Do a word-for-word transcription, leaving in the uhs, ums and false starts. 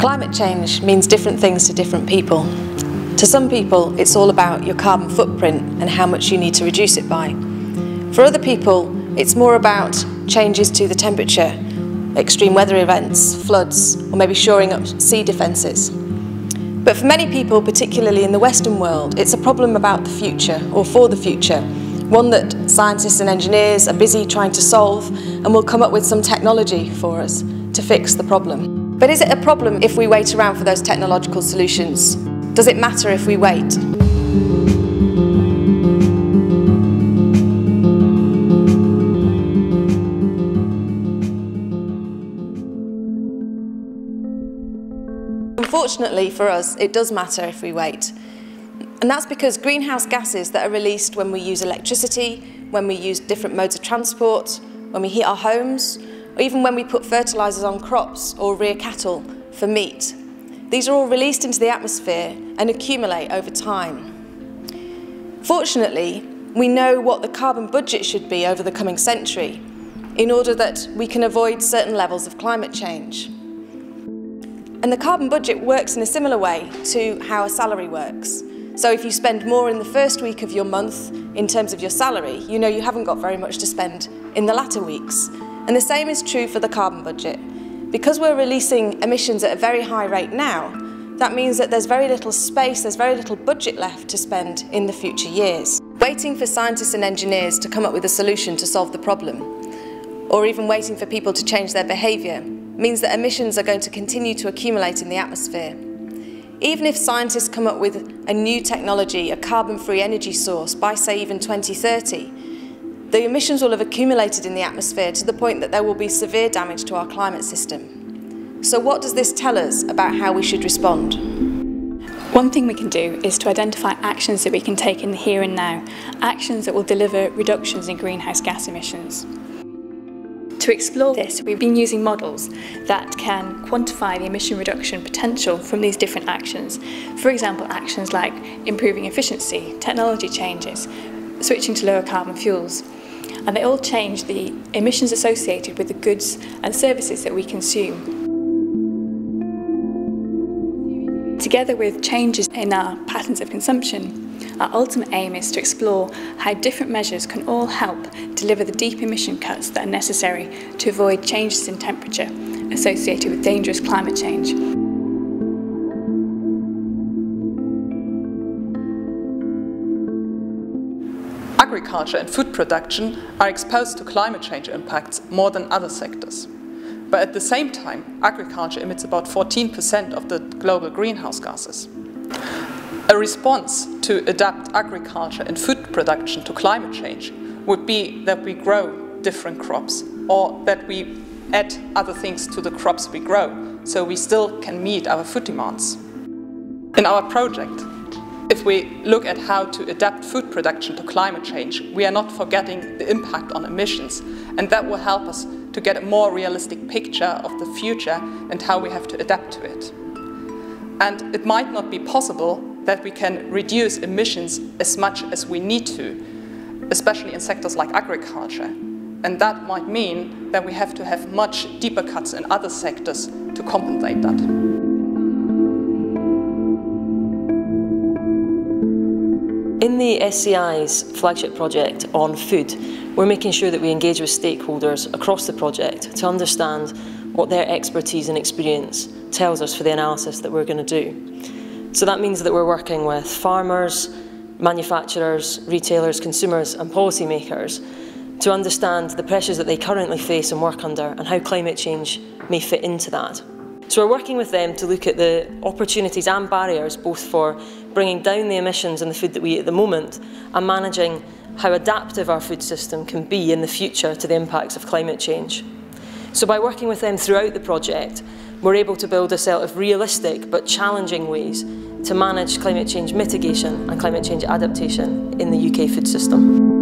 Climate change means different things to different people. To some people, it's all about your carbon footprint and how much you need to reduce it by. For other people, it's more about changes to the temperature, extreme weather events, floods, or maybe shoring up sea defences. But for many people, particularly in the Western world, it's a problem about the future, or for the future, one that scientists and engineers are busy trying to solve and will come up with some technology for us to fix the problem. But is it a problem if we wait around for those technological solutions? Does it matter if we wait? Unfortunately for us, it does matter if we wait. And that's because greenhouse gases that are released when we use electricity, when we use different modes of transport, when we heat our homes, or even when we put fertilisers on crops or rear cattle for meat. These are all released into the atmosphere and accumulate over time. Fortunately, we know what the carbon budget should be over the coming century in order that we can avoid certain levels of climate change. And the carbon budget works in a similar way to how a salary works. So if you spend more in the first week of your month in terms of your salary, you know you haven't got very much to spend in the latter weeks. And the same is true for the carbon budget. Because we're releasing emissions at a very high rate now, that means that there's very little space, there's very little budget left to spend in the future years. Waiting for scientists and engineers to come up with a solution to solve the problem, or even waiting for people to change their behaviour, means that emissions are going to continue to accumulate in the atmosphere. Even if scientists come up with a new technology, a carbon-free energy source, by say even twenty thirty, the emissions will have accumulated in the atmosphere to the point that there will be severe damage to our climate system. So what does this tell us about how we should respond? One thing we can do is to identify actions that we can take in the here and now, actions that will deliver reductions in greenhouse gas emissions. To explore this, we've been using models that can quantify the emission reduction potential from these different actions. For example, actions like improving efficiency, technology changes, switching to lower carbon fuels. And they all change the emissions associated with the goods and services that we consume. Together with changes in our patterns of consumption, our ultimate aim is to explore how different measures can all help deliver the deep emission cuts that are necessary to avoid changes in temperature associated with dangerous climate change. Agriculture and food production are exposed to climate change impacts more than other sectors. But at the same time, agriculture emits about fourteen percent of the global greenhouse gases. A response to adapt agriculture and food production to climate change would be that we grow different crops, or that we add other things to the crops we grow, so we still can meet our food demands. In our project, if we look at how to adapt food production to climate change, we are not forgetting the impact on emissions, and that will help us to get a more realistic picture of the future and how we have to adapt to it. And it might not be possible that we can reduce emissions as much as we need to, especially in sectors like agriculture. And that might mean that we have to have much deeper cuts in other sectors to compensate that. In the S C I's flagship project on food, we're making sure that we engage with stakeholders across the project to understand what their expertise and experience tells us for the analysis that we're going to do. So that means that we're working with farmers, manufacturers, retailers, consumers and policymakers to understand the pressures that they currently face and work under and how climate change may fit into that. So we're working with them to look at the opportunities and barriers, both for bringing down the emissions in the food that we eat at the moment and managing how adaptive our food system can be in the future to the impacts of climate change. So by working with them throughout the project, we're able to build a set of realistic but challenging ways to manage climate change mitigation and climate change adaptation in the U K food system.